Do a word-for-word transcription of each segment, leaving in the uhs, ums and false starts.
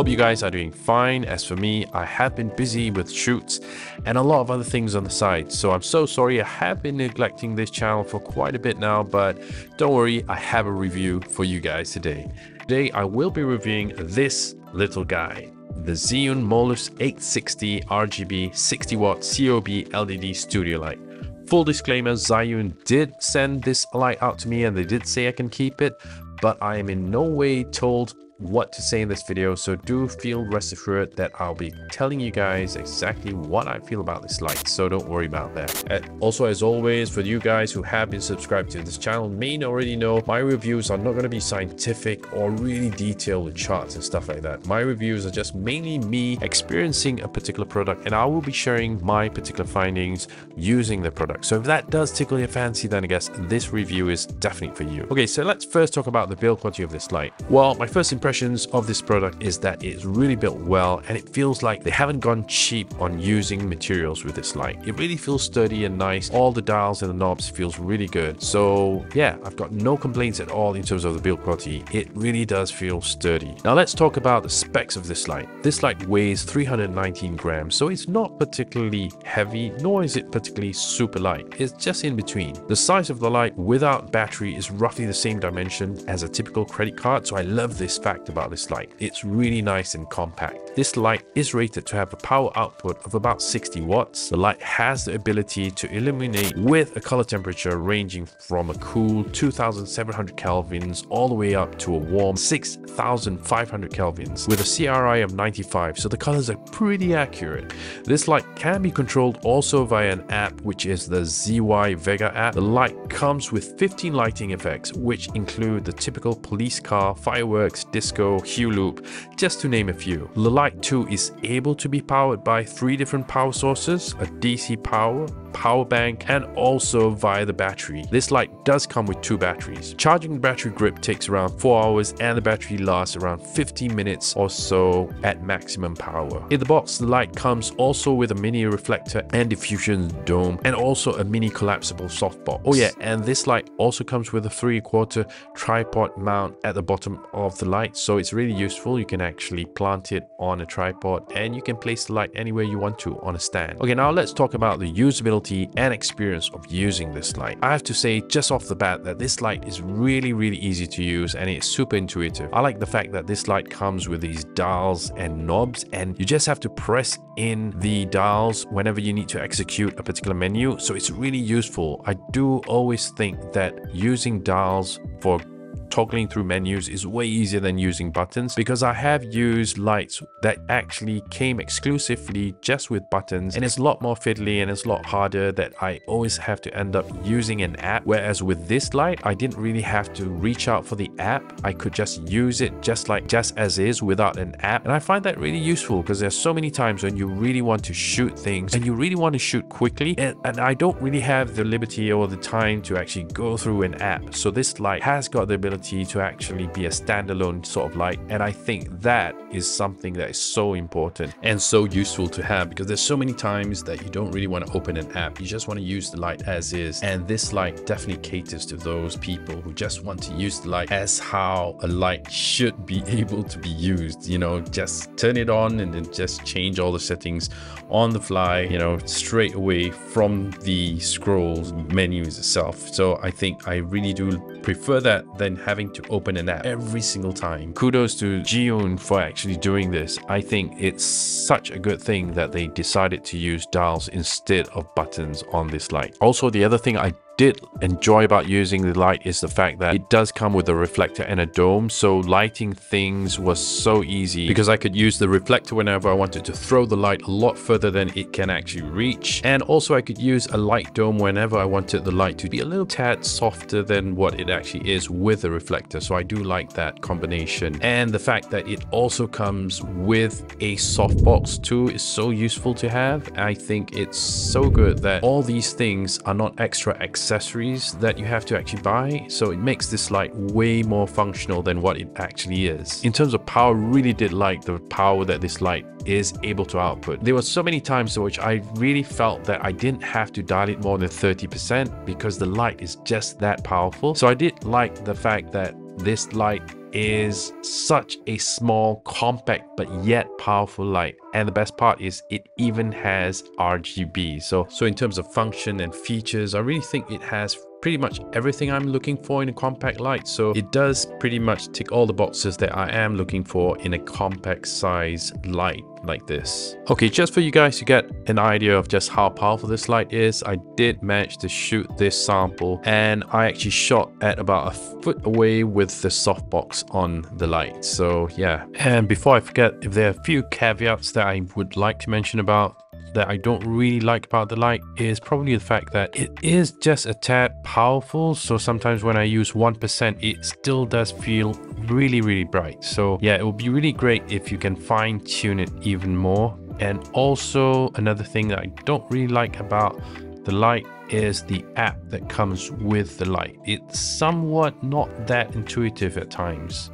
Hope you guys are doing fine. As for me, I have been busy with shoots and a lot of other things on the side, so I'm so sorry I have been neglecting this channel for quite a bit now, but don't worry, I have a review for you guys today. Today I will be reviewing this little guy, the Zhiyun Molus eight sixty R G B sixty watt C O B L E D studio light. Full disclaimer, Zhiyun did send this light out to me and they did say I can keep it, but I am in no way told what to say in this video, so do feel rest assured that I'll be telling you guys exactly what I feel about this light, so don't worry about that. And also, as always, for you guys who have been subscribed to this channel may already know, my reviews are not going to be scientific or really detailed with charts and stuff like that. My reviews are just mainly me experiencing a particular product, and I will be sharing my particular findings using the product. So if that does tickle your fancy, then I guess this review is definitely for you. Okay, so let's first talk about the build quality of this light. Well, my first impression of this product is that it's really built well, and it feels like they haven't gone cheap on using materials with this light. It really feels sturdy and nice. All the dials and the knobs feels really good. So yeah, I've got no complaints at all in terms of the build quality. It really does feel sturdy. Now let's talk about the specs of this light. This light weighs three hundred nineteen grams, so it's not particularly heavy, nor is it particularly super light. It's just in between. The size of the light without battery is roughly the same dimension as a typical credit card, so I love this fact about this light. It's really nice and compact. This light is rated to have a power output of about sixty watts. The light has the ability to illuminate with a color temperature ranging from a cool two thousand seven hundred kelvins all the way up to a warm six thousand five hundred kelvins with a C R I of ninety-five, so the colors are pretty accurate. This light can be controlled also via an app, which is the Z Y Vega app. The light comes with fifteen lighting effects, which include the typical police car, fireworks, disco, hue loop, just to name a few. The light too is able to be powered by three different power sources, a D C power, power bank, and also via the battery. This light does come with two batteries. Charging the battery grip takes around four hours, and the battery lasts around fifteen minutes or so at maximum power. In the box, the light comes also with a mini reflector and diffusion dome, and also a mini collapsible softbox. Oh yeah, and this light also comes with a three quarter tripod mount at the bottom of the light, so it's really useful. You can actually plant it on a tripod and you can place the light anywhere you want to on a stand. Okay, now let's talk about the usability and experience of using this light. I have to say just off the bat that this light is really really easy to use, and it's super intuitive. I like the fact that this light comes with these dials and knobs, and you just have to press in the dials whenever you need to execute a particular menu, so it's really useful. I do always think that using dials for toggling through menus is way easier than using buttons, because I have used lights that actually came exclusively just with buttons, and it's a lot more fiddly and it's a lot harder, that I always have to end up using an app, whereas with this light I didn't really have to reach out for the app. I could just use it just like just as is without an app, and I find that really useful, because there's so many times when you really want to shoot things and you really want to shoot quickly, and, and I don't really have the liberty or the time to actually go through an app. So this light has got the ability to actually be a standalone sort of light, and I think that is something that is so important and so useful to have, because there's so many times that you don't really want to open an app, you just want to use the light as is, and this light definitely caters to those people who just want to use the light as how a light should be able to be used. You know, just turn it on and then just change all the settings on the fly, you know, straight away from the scrolls menus itself. So I think I really do prefer that than having having to open an app every single time. Kudos to Zhiyun for actually doing this. I think it's such a good thing that they decided to use dials instead of buttons on this light. Also, the other thing I did enjoy about using the light is the fact that it does come with a reflector and a dome, so lighting things was so easy, because I could use the reflector whenever I wanted to throw the light a lot further than it can actually reach, and also I could use a light dome whenever I wanted the light to be a little tad softer than what it actually is with a reflector. So I do like that combination, and the fact that it also comes with a softbox too is so useful to have. I think it's so good that all these things are not extra accessories accessories that you have to actually buy, so it makes this light way more functional than what it actually is. In terms of power, really did like the power that this light is able to output. There were so many times in which I really felt that I didn't have to dial it more than thirty percent, because the light is just that powerful. So I did like the fact that this light is such a small, compact, but yet powerful light. And the best part is it even has R G B. So, so in terms of function and features, I really think it has pretty much everything I'm looking for in a compact light. So it does pretty much tick all the boxes that I am looking for in a compact size light like this. Okay, just for you guys to get an idea of just how powerful this light is, I did manage to shoot this sample, and I actually shot at about a foot away with the softbox on the light. So yeah, and before I forget, if there are a few caveats that I would like to mention about that I don't really like about the light, is probably the fact that it is just a tad powerful. So sometimes when I use one percent, it still does feel really, really bright. So yeah, it would be really great if you can fine tune it even more. And also another thing that I don't really like about the light is the app that comes with the light. It's somewhat not that intuitive at times.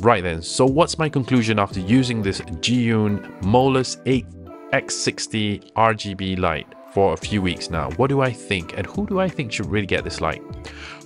Right then, so what's my conclusion after using this Zhiyun Molus X sixty R G B light for a few weeks now? What do I think, and who do I think should really get this light?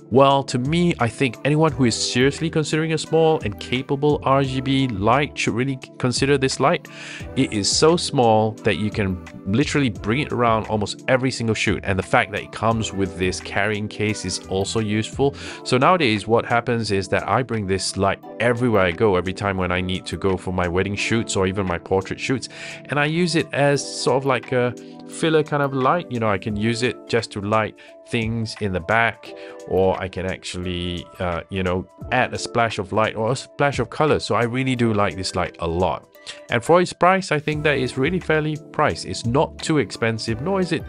Well, to me, I think anyone who is seriously considering a small and capable R G B light should really consider this light. It is so small that you can literally bring it around almost every single shoot. And the fact that it comes with this carrying case is also useful. So nowadays, what happens is that I bring this light everywhere I go, every time when I need to go for my wedding shoots or even my portrait shoots. And I use it as sort of like a filler kind of light. You know, I can use it just to light things in the back, or I can actually uh, you know, add a splash of light or a splash of color. So I really do like this light a lot, and for its price, I think that is really fairly priced. It's not too expensive, nor is it,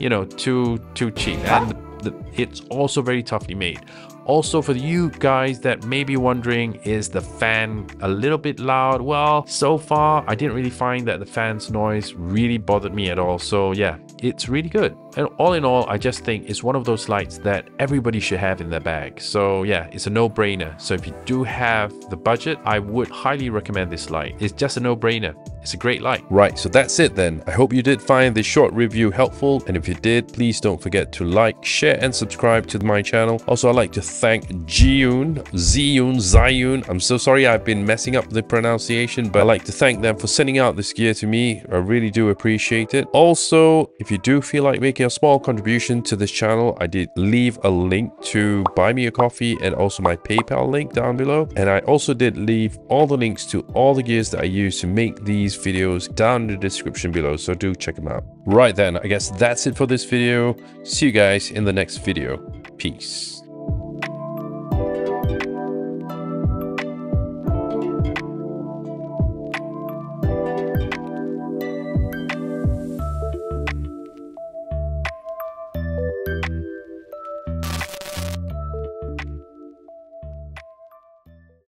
you know, too too cheap, and the, the, it's also very toughly made. Also, for you guys that may be wondering, is the fan a little bit loud? Well, so far I didn't really find that the fan's noise really bothered me at all. So yeah, it's really good. And all in all, I just think it's one of those lights that everybody should have in their bag. So yeah, it's a no-brainer. So if you do have the budget, I would highly recommend this light. It's just a no-brainer. It's a great light. Right, so that's it then. I hope you did find this short review helpful. And if you did, please don't forget to like, share, and subscribe to my channel. Also, I'd like to thank Zhiyun, Zhiyun, Zhiyun. I'm so sorry I've been messing up the pronunciation, but I'd like to thank them for sending out this gear to me. I really do appreciate it. Also, if you do feel like making a small contribution to this channel, I did leave a link to buy me a coffee and also my PayPal link down below. And I also did leave all the links to all the gears that I use to make these videos down in the description below. So do check them out. Right then, I guess that's it for this video. See you guys in the next video. Peace.